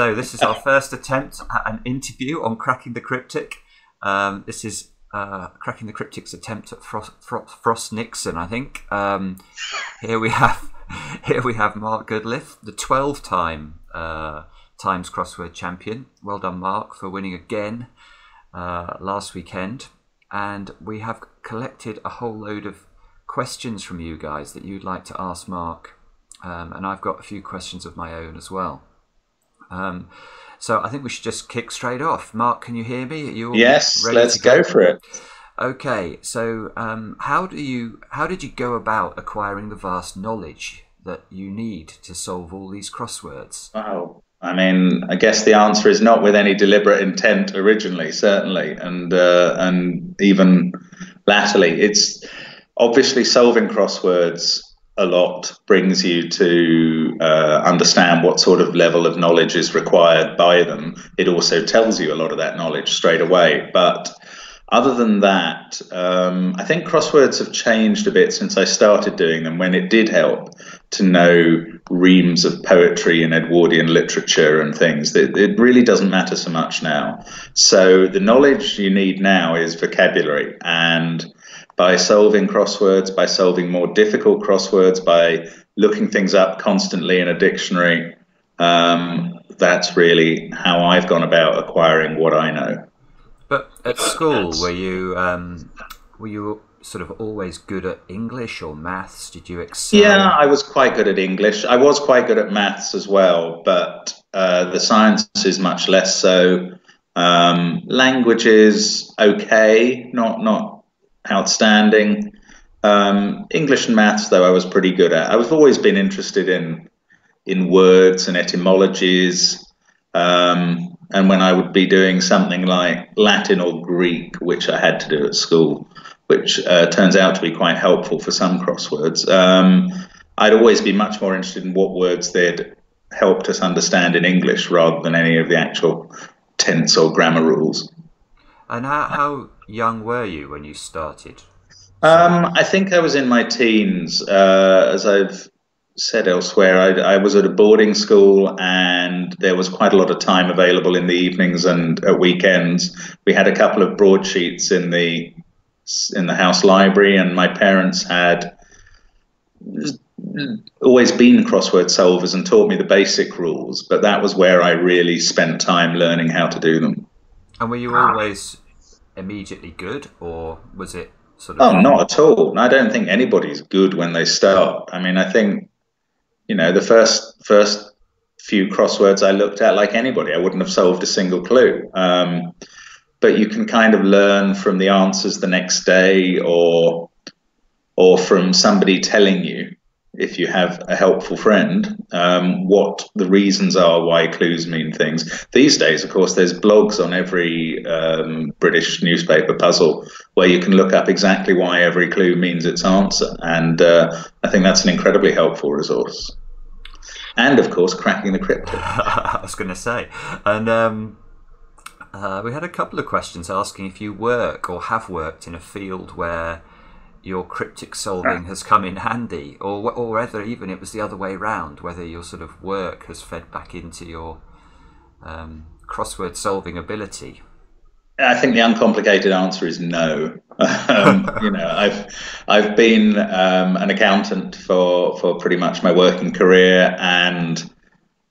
So this is our first attempt at an interview on Cracking the Cryptic. This is Cracking the Cryptic's attempt at Frost Nixon, I think. Here we have Mark Goodliffe, the 12-time Times Crossword champion. Well done, Mark, for winning again last weekend. And we have collected a whole load of questions from you guys that you'd like to ask Mark. And I've got a few questions of my own as well. So I think we should just kick straight off. Mark, can you hear me? Are you all yes, ready let's to go for it. Okay, so how did you go about acquiring the vast knowledge that you need to solve all these crosswords? Wow. I mean, I guess the answer is not with any deliberate intent originally, certainly, and even latterly. It's obviously solving crosswords a lot brings you to understand what sort of level of knowledge is required by them. It also tells you a lot of that knowledge straight away. But other than that, I think crosswords have changed a bit since I started doing them, when it did help to know reams of poetry and Edwardian literature and things. It really doesn't matter so much now. So the knowledge you need now is vocabulary, and by solving crosswords, by solving more difficult crosswords, by looking things up constantly in a dictionary, that's really how I've gone about acquiring what I know. But at school, were you sort of always good at English or maths? Did you excel? Yeah, I was quite good at English. I was quite good at maths as well, but the sciences much less so. Languages, okay, not outstanding. English and maths, though, I was pretty good at. I've always been interested in words and etymologies, and when I would be doing something like Latin or Greek, which I had to do at school, which turns out to be quite helpful for some crosswords, I'd always be much more interested in what words they'd helped us understand in English rather than any of the actual tense or grammar rules. And how young were you when you started? I think I was in my teens. As I've said elsewhere, I was at a boarding school, and there was quite a lot of time available in the evenings and at weekends. We had a couple of broadsheets in the house library, and my parents had always been crossword solvers and taught me the basic rules, but that was where I really spent time learning how to do them. And were you always immediately good, or was it sort of... Oh, not at all. I don't think anybody's good when they start. I mean, I think, you know, the first few crosswords I looked at, like anybody, I wouldn't have solved a single clue. But you can kind of learn from the answers the next day, or from somebody telling you, if you have a helpful friend, what the reasons are why clues mean things. These days, of course, there's blogs on every British newspaper puzzle where you can look up exactly why every clue means its answer. And I think that's an incredibly helpful resource. And, of course, Cracking the Cryptic. I was going to say. And we had a couple of questions asking if you work or have worked in a field where your cryptic solving has come in handy, or whether even it was the other way around, whether your sort of work has fed back into your crossword solving ability. I think the uncomplicated answer is no. You know, I've been an accountant for pretty much my working career, and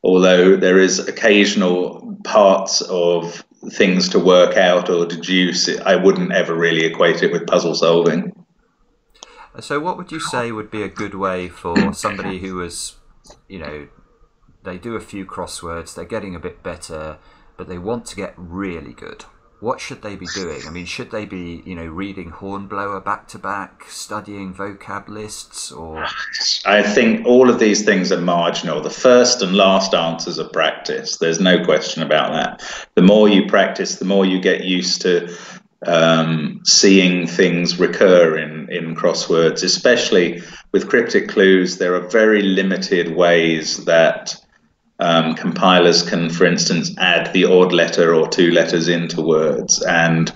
although there is occasional parts of things to work out or deduce, I wouldn't ever really equate it with puzzle solving. So what would you say would be a good way for somebody who is, you know, they do a few crosswords, they're getting a bit better, but they want to get really good? What should they be doing? I mean, should they be, you know, reading Hornblower back to back, studying vocab lists, or...? I think all of these things are marginal. The first and last answers are practice. There's no question about that. The more you practice, the more you get used to seeing things recur in crosswords, especially with cryptic clues. There are very limited ways that compilers can, for instance, add the odd letter or two letters into words, and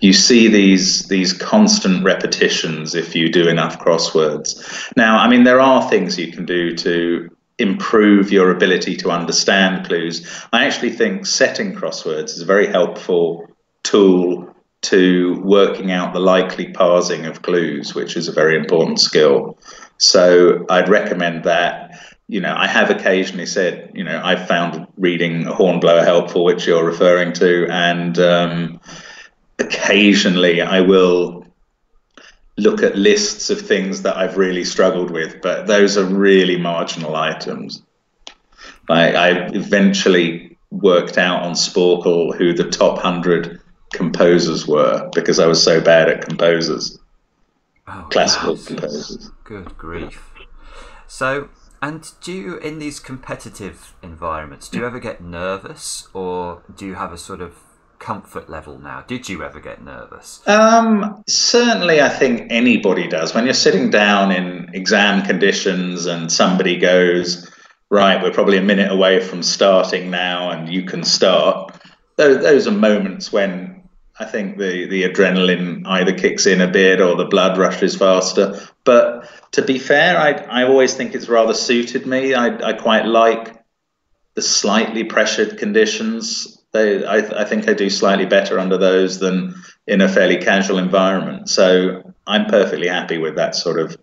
you see these constant repetitions if you do enough crosswords. Now, I mean, there are things you can do to improve your ability to understand clues. I actually think setting crosswords is a very helpful tool to working out the likely parsing of clues, which is a very important skill. So I'd recommend that. You know, I have occasionally said, you know, I've found reading Hornblower helpful, which you're referring to, and occasionally I will look at lists of things that I've really struggled with, but those are really marginal items. I eventually worked out on Sporkle who the top 100 composers were because I was so bad at composers, classical composers. Good grief. So, and do you, in these competitive environments, do you ever get nervous, or do you have a sort of comfort level now? Did you ever get nervous? Certainly, I think anybody does. When you're sitting down in exam conditions and somebody goes, right, we're probably a minute away from starting now and you can start, those are moments when I think the adrenaline either kicks in a bit or the blood rushes faster. But to be fair, I always think it's rather suited me. I quite like the slightly pressured conditions. I think I do slightly better under those than in a fairly casual environment. So I'm perfectly happy with that sort of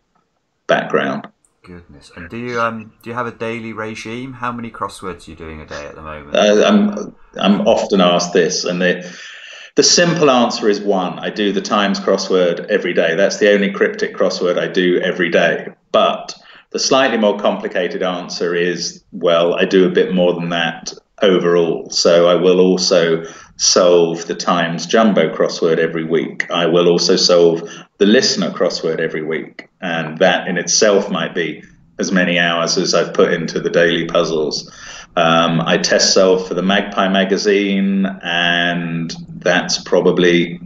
background. Goodness. And do you have a daily regime? How many crosswords are you doing a day at the moment? I'm often asked this, and the simple answer is one. I do the Times crossword every day. That's the only cryptic crossword I do every day. But the slightly more complicated answer is, well, I do a bit more than that overall. So I will also solve the Times jumbo crossword every week. I will also solve the listener crossword every week. And that in itself might be as many hours as I've put into the daily puzzles. I test solve for the Magpie magazine, and that's probably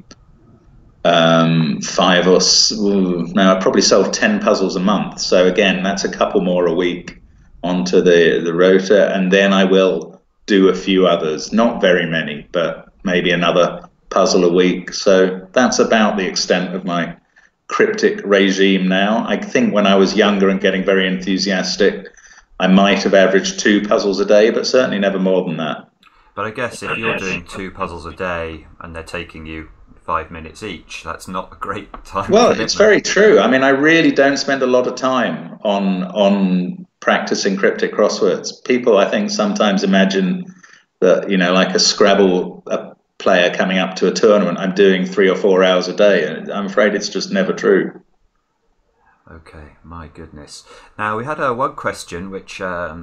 I probably solve 10 puzzles a month. So again, that's a couple more a week onto the rota, and then I will do a few others, not very many, but maybe another puzzle a week. So that's about the extent of my cryptic regime now. I think when I was younger and getting very enthusiastic, I might have averaged 2 puzzles a day, but certainly never more than that. But I guess if you're doing 2 puzzles a day and they're taking you 5 minutes each, that's not a great time. Well, it's very true. I mean, I really don't spend a lot of time on practicing cryptic crosswords. People, I think, sometimes imagine that, you know, like a Scrabble player coming up to a tournament, I'm doing 3 or 4 hours a day, and I'm afraid it's just never true. Okay, my goodness. Now, we had one question which I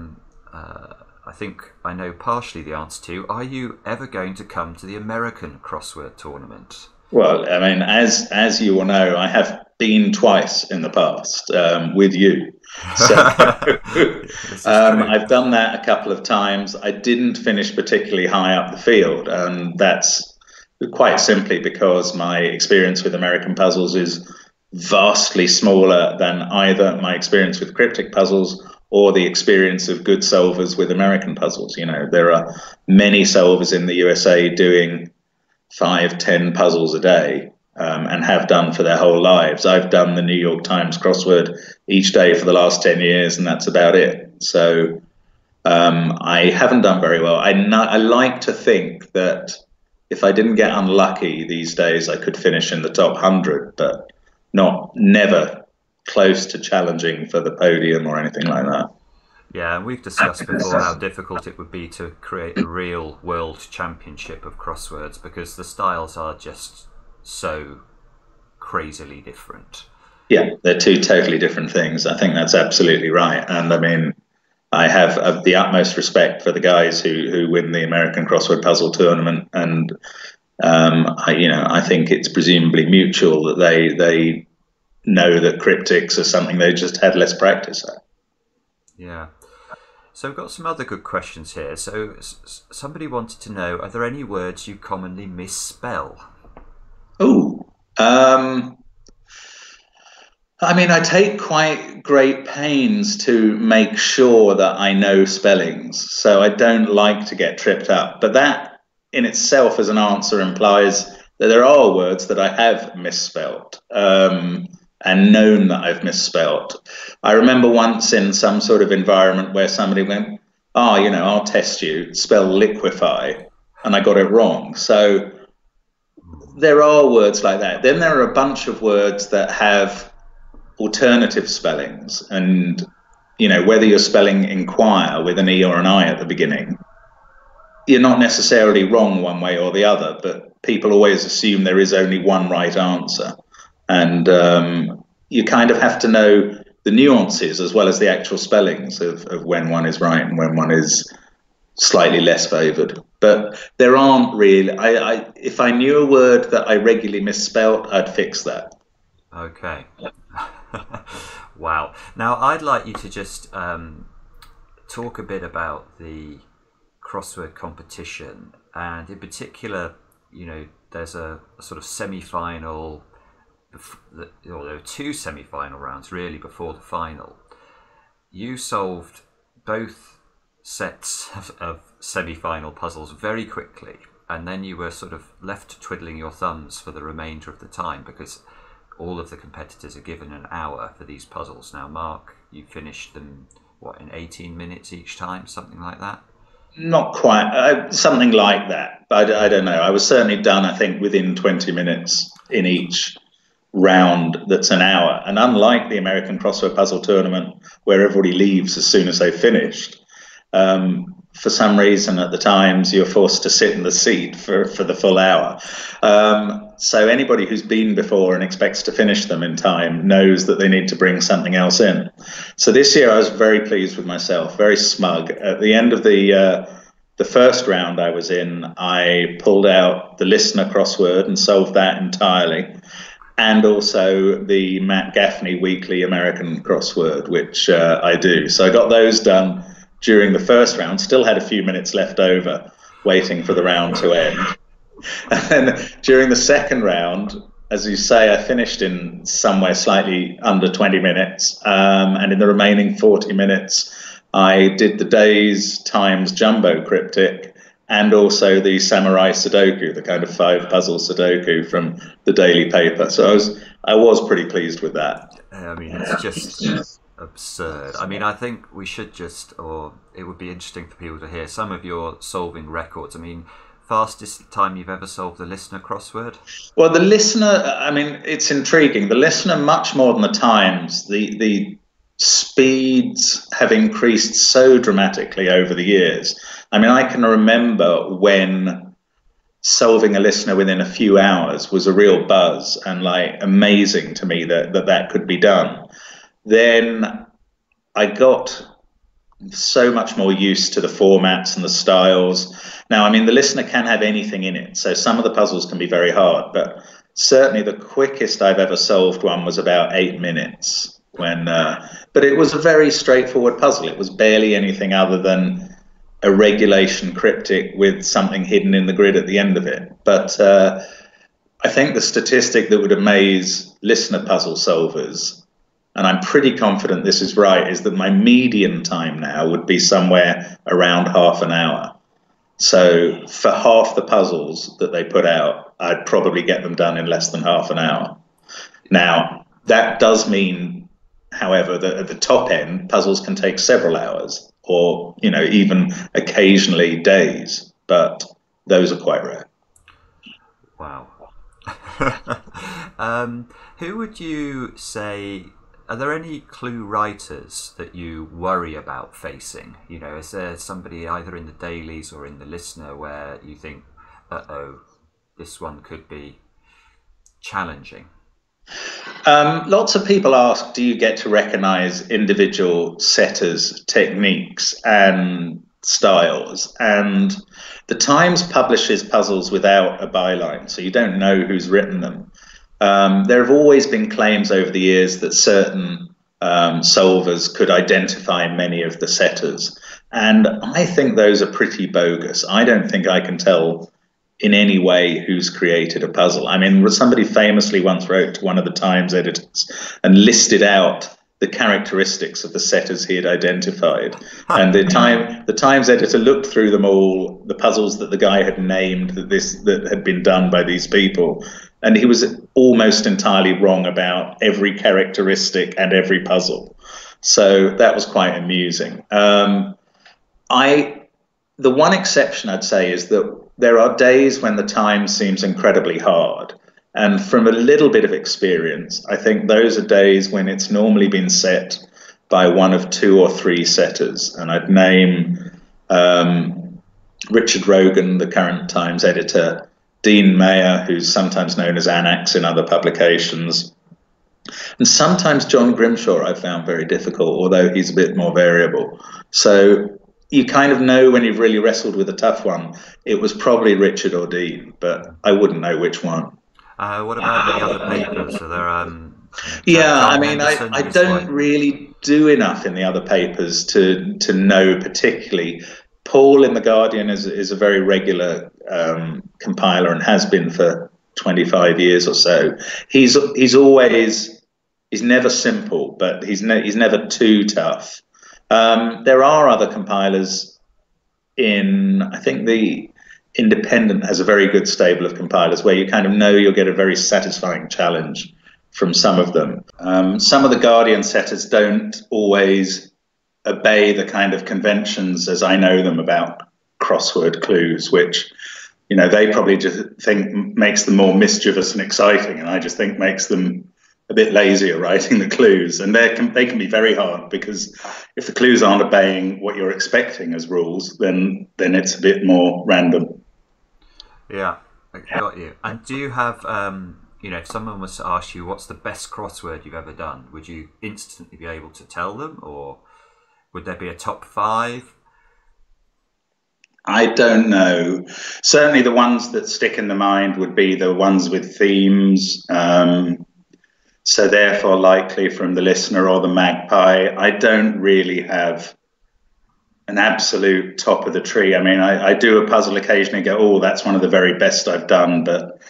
think I know partially the answer to. Are you ever going to come to the American Crossword Tournament? Well, I mean, as you will know, I have been twice in the past with you. So I've done that a couple of times. I didn't finish particularly high up the field, and that's quite simply because my experience with American puzzles is vastly smaller than either my experience with cryptic puzzles or the experience of good solvers with American puzzles. You know, there are many solvers in the USA doing 5-10 puzzles a day and have done for their whole lives. I've done the New York Times crossword each day for the last 10 years, and that's about it. So I haven't done very well. I like to think that if I didn't get unlucky these days, I could finish in the top 100, but never close to challenging for the podium or anything like that. Yeah, and we've discussed before how difficult it would be to create a real world championship of crosswords because the styles are just so crazily different. Yeah, they're 2 totally different things. I think that's absolutely right. And I mean, I have the utmost respect for the guys who win the American Crossword Puzzle Tournament, and I think it's presumably mutual that they know that cryptics are something they just had less practice at. Yeah. So we've got some other good questions here. So somebody wanted to know, are there any words you commonly misspell? Oh, I mean, I take quite great pains to make sure that I know spellings, so I don't like to get tripped up. But that in itself as an answer implies that there are words that I have misspelled. and known that I've misspelled. I remember once in some sort of environment where somebody went, "Oh, you know, I'll test you, spell liquefy," and I got it wrong. So there are words like that. Then there are a bunch of words that have alternative spellings, and, you know, whether you're spelling inquire with an E or an I at the beginning, you're not necessarily wrong one way or the other, but people always assume there is only one right answer. And you kind of have to know the nuances as well as the actual spellings of when one is right and when one is slightly less favoured. But there aren't really, if I knew a word that I regularly misspelled, I'd fix that. Okay. Wow. Now, I'd like you to just talk a bit about the crossword competition, and in particular, you know, there's a sort of semi-final, or there were two semi-final rounds really before the final. You solved both sets of semi-final puzzles very quickly, and then you were sort of left twiddling your thumbs for the remainder of the time, because all of the competitors are given an hour for these puzzles. Now, Mark, you finished them, what, in 18 minutes each time, something like that? Not quite, something like that. I don't know. I was certainly done, I think, within 20 minutes in each round that's an hour. And unlike the American Crossword Puzzle Tournament, where everybody leaves as soon as they've finished, for some reason at the Times, you're forced to sit in the seat for the full hour. So anybody who's been before and expects to finish them in time knows that they need to bring something else in. So this year I was very pleased with myself, very smug. At the end of the first round I was in, I pulled out the listener crossword and solved that entirely, and also the Matt Gaffney Weekly American Crossword, which I do. So I got those done during the first round, still had a few minutes left over, waiting for the round to end. And then during the second round, as you say, I finished in somewhere slightly under 20 minutes. And in the remaining 40 minutes, I did the day's Times Jumbo Cryptic and also the Samurai Sudoku, the kind of 5-puzzle Sudoku from the daily paper. So I was pretty pleased with that. I mean, it's just... Yeah. Absurd. I mean, I think we should just, or it would be interesting for people to hear some of your solving records. I mean, fastest time you've ever solved the listener crossword? Well, the listener, I mean, it's intriguing. The listener, much more than the Times, the speeds have increased so dramatically over the years. I mean, I can remember when solving a listener within a few hours was a real buzz and, like, amazing to me that could be done. Then I got so much more used to the formats and the styles. Now, I mean, the listener can have anything in it, so some of the puzzles can be very hard, but certainly the quickest I've ever solved one was about 8 minutes. But it was a very straightforward puzzle. It was barely anything other than a regulation cryptic with something hidden in the grid at the end of it. But I think the statistic that would amaze listener puzzle solvers, and I'm pretty confident this is right, is that my median time now would be somewhere around half an hour. So for half the puzzles that they put out, I'd probably get them done in less than half an hour. Now, that does mean, however, that at the top end, puzzles can take several hours or, you know, even occasionally days, but those are quite rare. Wow. Who would you say... Are there any clue writers that you worry about facing? You know, is there somebody either in the dailies or in the listener where you think, uh-oh, this one could be challenging? Lots of people ask, do you get to recognise individual setters' techniques and styles? And the Times publishes puzzles without a byline, so you don't know who's written them. There have always been claims over the years that certain solvers could identify many of the setters, and I think those are pretty bogus. I don't think I can tell in any way who's created a puzzle. I mean, somebody famously once wrote to one of the Times editors and listed out the characteristics of the setters he had identified, and the Times editor looked through them all, the puzzles that the guy had named that had been done by these people, And he was almost entirely wrong about every characteristic and every puzzle. So that was quite amusing. The one exception I'd say is that there are days when the Times seems incredibly hard. And from a little bit of experience, I think those are days when it's normally been set by one of two or three setters. And I'd name Richard Rogan, the current Times editor, Dean Mayer, who's sometimes known as Anax in other publications, and sometimes John Grimshaw I've found very difficult, although he's a bit more variable. So you kind of know when you've really wrestled with a tough one, it was probably Richard or Dean, but I wouldn't know which one. What about the other papers? So there, I don't really do enough in the other papers to know particularly. Paul in the Guardian is a very regular compiler and has been for 25 years or so. He's never simple, but he's never too tough. There are other compilers in, I think the Independent has a very good stable of compilers where you kind of know you'll get a very satisfying challenge from some of them. Some of the Guardian setters don't always obey the kind of conventions as I know them about crossword clues, which they probably just think makes them more mischievous and exciting, and I just think makes them a bit lazier writing the clues. And they can be very hard, because if the clues aren't obeying what you're expecting as rules, then it's a bit more random. Yeah, I got you. And do you have, if someone was to ask you what's the best crossword you've ever done, would you instantly be able to tell them, or would there be a top five? I don't know. Certainly the ones that stick in the mind would be the ones with themes. So therefore likely from the listener or the Magpie. I don't really have an absolute top of the tree. I mean, I do a puzzle occasionally and go, oh, that's one of the very best I've done, but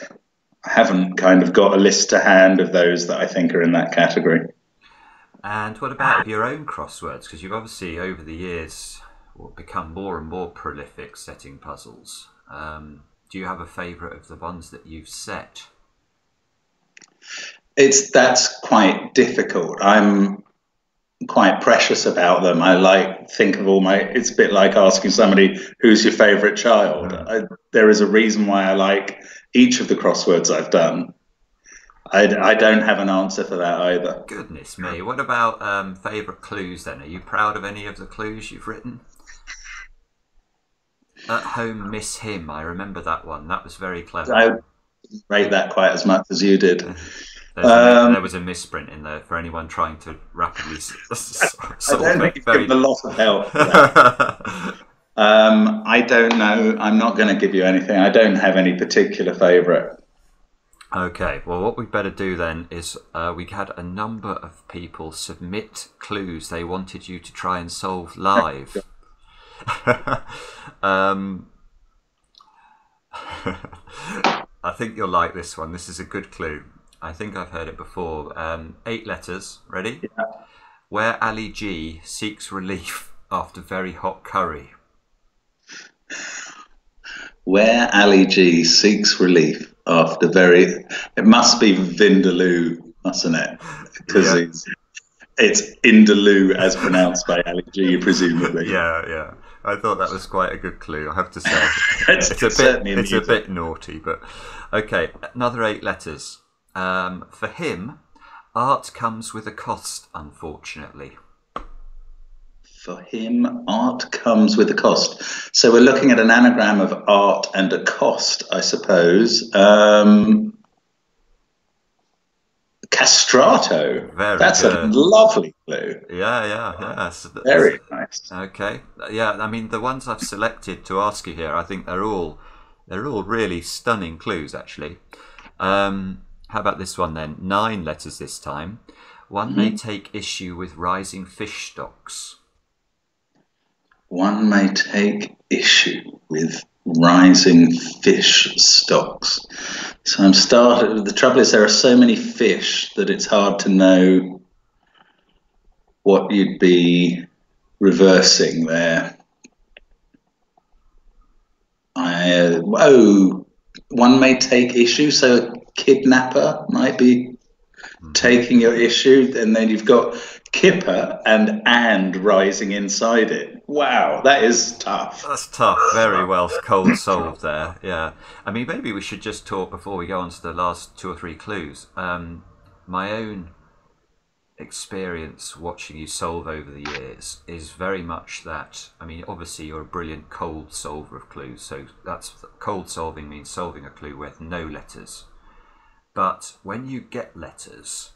I haven't kind of got a list to hand of those that I think are in that category. And what about your own crosswords? Because you've obviously over the years become more and more prolific setting puzzles. Do you have a favourite of the ones that you've set? That's quite difficult. I'm quite precious about them. I think of all my. It's a bit like asking somebody who's your favourite child. There is a reason why I like each of the crosswords I've done. I don't have an answer for that either. Goodness me! What about favourite clues then? Are you proud of any of the clues you've written? At home, miss him. I remember that one. That was very clever. I didn't rate that quite as much as you did. There was a misprint in there for anyone trying to rapidly. I don't think you've given a lot of help for that. I don't know. I'm not going to give you anything. I don't have any particular favourite. Okay, well, what we better do then is we had a number of people submit clues they wanted you to try and solve live. I think you'll like this one. This is a good clue. I think I've heard it before. 8 letters. Ready? Yeah. Where Ali G seeks relief after very hot curry. Where Ali G seeks relief. After very, it must be Vindaloo, mustn't it? Because it's Indaloo as pronounced by Ali G, presumably. Yeah. I thought that was quite a good clue, I have to say. it's a bit naughty, but okay. Another 8 letters. For him, art comes with a cost, unfortunately. For him, art comes with a cost. So we're looking at an anagram of art and a cost, I suppose. Castrato. That's a lovely clue. Yeah. So very nice. Okay. Yeah, I mean, the ones I've selected to ask you here, I think they're all really stunning clues, actually. How about this one then? 9 letters this time. One may take issue with rising fish stocks. One may take issue with rising fish stocks. So I'm started. The trouble is there are so many fish that it's hard to know what you'd be reversing there. One may take issue. So kidnapper might be taking your issue, and then you've got kipper and rising inside it. Wow, that is tough. That's tough. Very well cold solved there. Yeah. I mean, maybe we should just talk before we go on to the last two or three clues. My own experience watching you solve over the years is very much that, I mean, obviously you're a brilliant cold solver of clues, so that's cold solving means solving a clue with no letters. But when you get letters,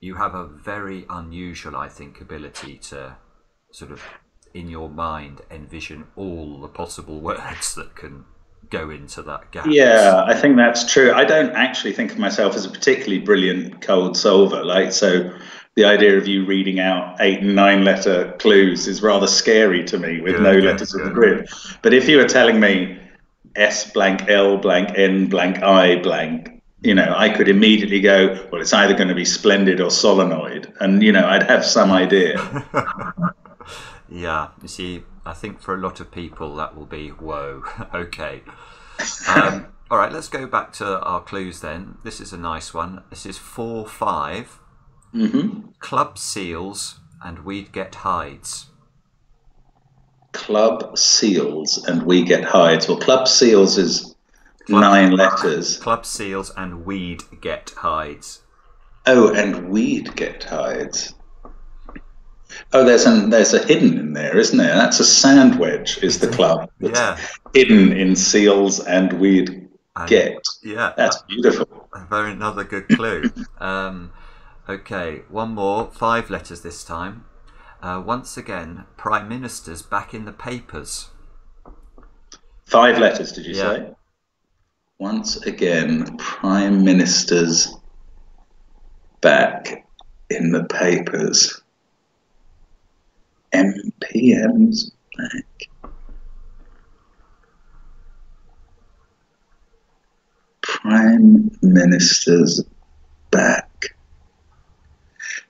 you have a very unusual, I think, ability to sort of, in your mind, envision all the possible words that can go into that gap. Yeah, I think that's true. I don't actually think of myself as a particularly brilliant cold solver. Like, so the idea of you reading out 8 and 9 letter clues is rather scary to me with letters in the grid. But if you were telling me S blank, L blank, N blank, I blank, you know, I could immediately go, well, it's either going to be splendid or solenoid. And, you know, I'd have some idea. Yeah, you see, I think for a lot of people that will be, whoa, okay. All right, let's go back to our clues then. This is a nice one. This is 4-5. Club seals and we'd get hides. Club seals and we get hides. Well, club seals is... Nine letters. Club seals and we'd get hides. Oh, and we'd get hides. Oh, there's a hidden in there, isn't there? That's a sand wedge, is the club. Yeah. Hidden in seals and we'd get. Yeah. That's beautiful. Very another good clue. Okay, one more. 5 letters this time. Once again, Prime Minister's back in the papers. 5 letters, did you say? Once again, Prime Minister's back in the papers. MPM's back. Prime Minister's back.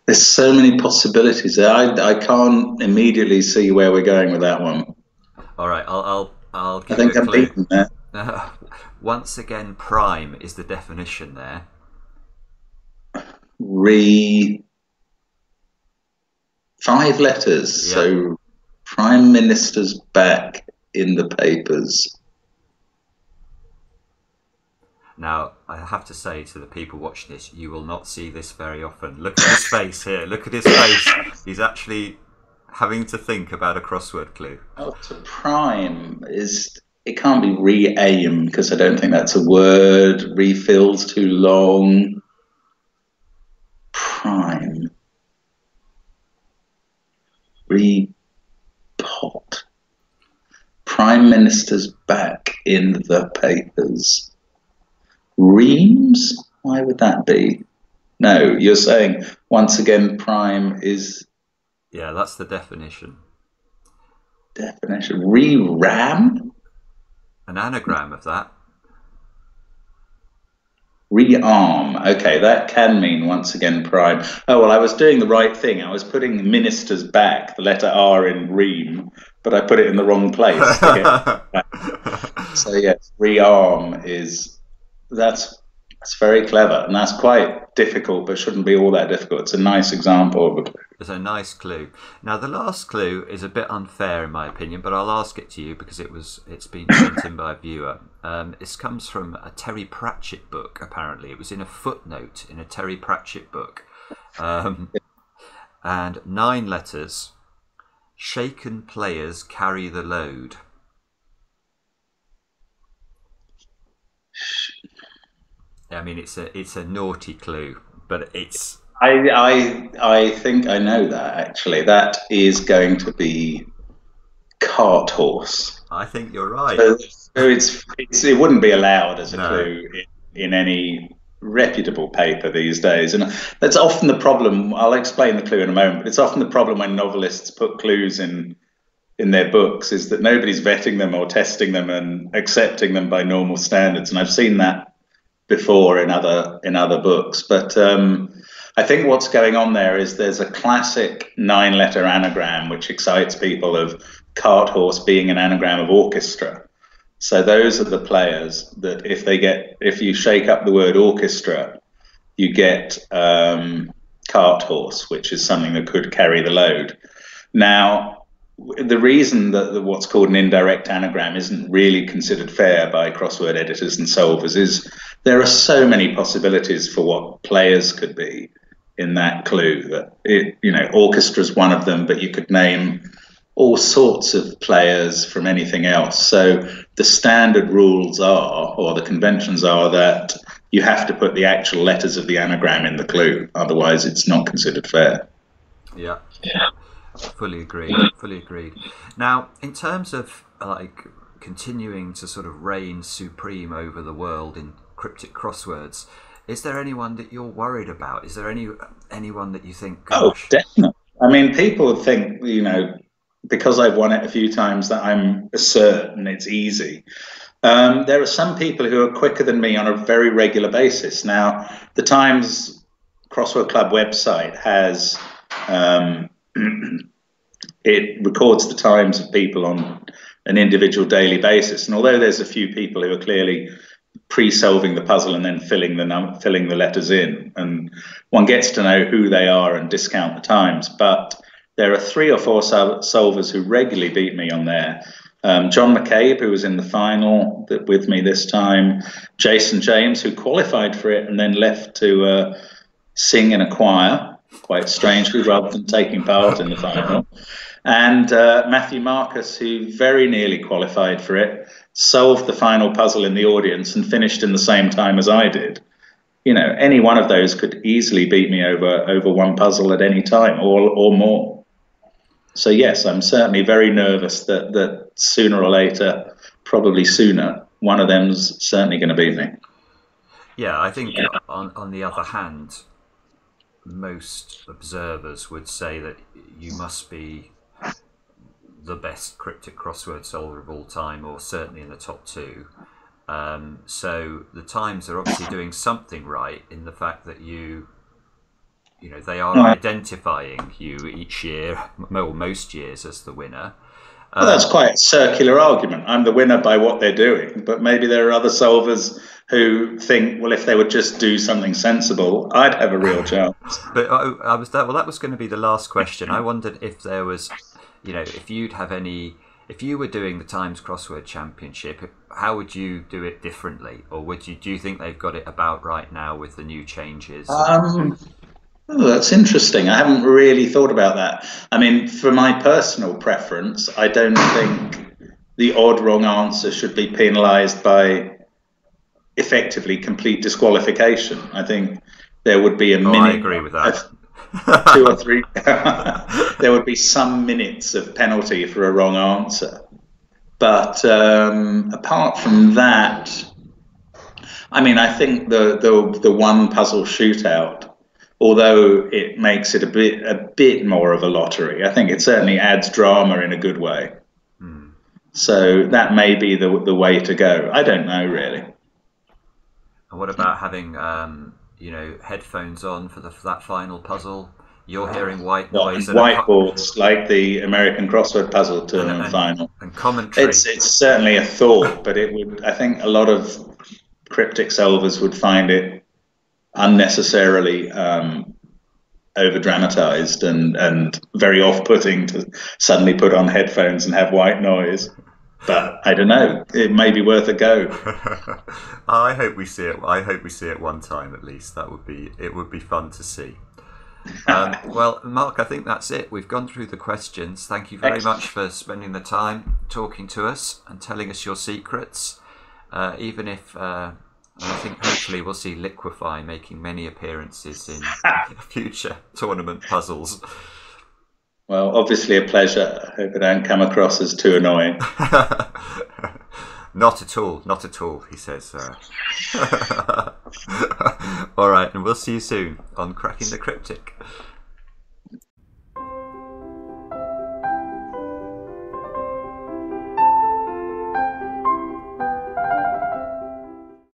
There's so many possibilities. I can't immediately see where we're going with that one. All right, I'll give you a clue. I think I'm beaten there. Once again, prime is the definition there. Re. 5 letters. Yep. So, Prime Minister's back in the papers. Now, I have to say to the people watching this, you will not see this very often. Look at his face here. Look at his face. He's actually having to think about a crossword clue. Oh, so prime is... It can't be re-aim, because I don't think that's a word. Refill's too long. Prime. Repot. Prime Minister's back in the papers. Reams? Why would that be? No, you're saying, once again, prime is... Yeah, that's the definition. Definition. Re-ram? An anagram of that. Rearm. Okay, that can mean once again prime. Oh, well, I was doing the right thing. I was putting the minister's back, the letter R in ream, but I put it in the wrong place. So, yes, rearm is... That's very clever, and that's quite difficult, but shouldn't be all that difficult. It's a nice example of a clue. It's a nice clue. Now, the last clue is a bit unfair, in my opinion, but I'll ask it to you because it's been sent in by a viewer. This comes from a Terry Pratchett book, apparently. It was in a footnote in a Terry Pratchett book. And 9 letters. Shaken players carry the load. I mean, it's a naughty clue, but it's... I think I know that, actually. That is going to be cart horse. I think you're right. So it wouldn't be allowed as a clue in any reputable paper these days. And that's often the problem. I'll explain the clue in a moment, but it's often the problem when novelists put clues in their books is that nobody's vetting them or testing them and accepting them by normal standards. And I've seen that before in other books, but I think what's going on there is there's a classic 9-letter anagram which excites people of cart horse being an anagram of orchestra, So those are the players that if they get, if you shake up the word orchestra, you get cart horse, which is something that could carry the load. Now, the reason that what's called an indirect anagram isn't really considered fair by crossword editors and solvers is there are so many possibilities for what players could be in that clue. That it, you know, orchestra's one of them, but you could name all sorts of players from anything else. So the standard rules are, or the conventions are, that you have to put the actual letters of the anagram in the clue. Otherwise, it's not considered fair. Yeah. Yeah. Fully agreed. Fully agreed. Now, in terms of like continuing to sort of reign supreme over the world in cryptic crosswords, is there anyone that you're worried about? Is there anyone that you think? Gosh. Oh, definitely. I mean, people think, you know, because I've won it a few times, that I'm certain it's easy. There are some people who are quicker than me on a very regular basis. Now, the Times Crossword Club website has. It records the times of people on an individual daily basis, and although there's a few people who are clearly pre-solving the puzzle and then filling the letters in, and one gets to know who they are and discount the times, but there are three or four solvers who regularly beat me on there. John McCabe, who was in the final with me this time, Jason James, who qualified for it and then left to sing in a choir, quite strangely, rather than taking part in the final. And Matthew Marcus, who very nearly qualified for it, solved the final puzzle in the audience and finished in the same time as I did. You know, any one of those could easily beat me over one puzzle at any time or more. So, yes, I'm certainly very nervous that sooner or later, probably sooner, one of them's certainly going to beat me. Yeah, I think on the other hand, most observers would say that you must be the best cryptic crossword solver of all time, or certainly in the top two. So the Times are obviously doing something right in the fact that you know, they are identifying you each year, or most years, as the winner. Well, that's quite a circular argument. I'm the winner by what they're doing, but maybe there are other solvers who think, well, if they would just do something sensible, I'd have a real chance. But that was going to be the last question. I wondered if there was, you know, if you were doing the Times Crossword Championship, how would you do it differently, or do you think they've got it about right now with the new changes? Oh, that's interesting. I haven't really thought about that. I mean, for my personal preference, I don't think the odd wrong answer should be penalised by effectively complete disqualification. I think there would be a minute. I agree with that. Two or three. There would be some minutes of penalty for a wrong answer. But apart from that, I mean, I think the one puzzle shootout, although it makes it a bit more of a lottery, I think it certainly adds drama in a good way. Mm. So that may be the way to go. I don't know, really. And what about having, you know, headphones on for that final puzzle? You're hearing white noise. Whiteboards, like the American Crossword Puzzle Tournament final. And commentary. It's certainly a thought, but it would. I think a lot of cryptic solvers would find it unnecessarily over-dramatized and very off-putting to suddenly put on headphones and have white noise. But I don't know, it may be worth a go. I hope we see it. I hope we see it one time at least. It would be fun to see. Well, Mark, I think that's it. We've gone through the questions. Thank you very much for spending the time talking to us and telling us your secrets, even if. I think hopefully we'll see Liquify making many appearances in future tournament puzzles. Well, obviously a pleasure. I hope I don't come across as too annoying. Not at all, not at all, he says. All right, and we'll see you soon on Cracking the Cryptic.